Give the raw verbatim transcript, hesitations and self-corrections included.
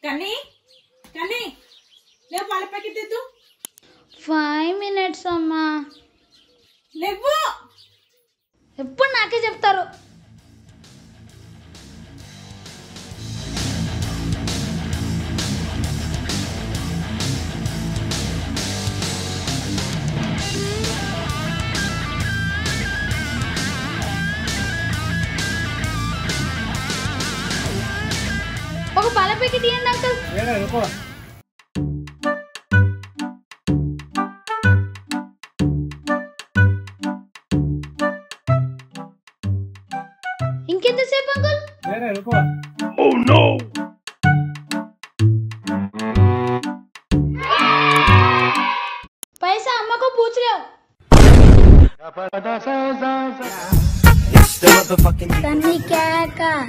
Kanni, Kanni, le paal packet de do. Five minutes, amma. Levu. Eppudu naake cheptaru. Oka pala packet iyandi uncle. Ela ruko. Inke the shape uncle? Ela ruko. Oh no. Paisa amma ko pooch rahe ho. Tanvi kya ka?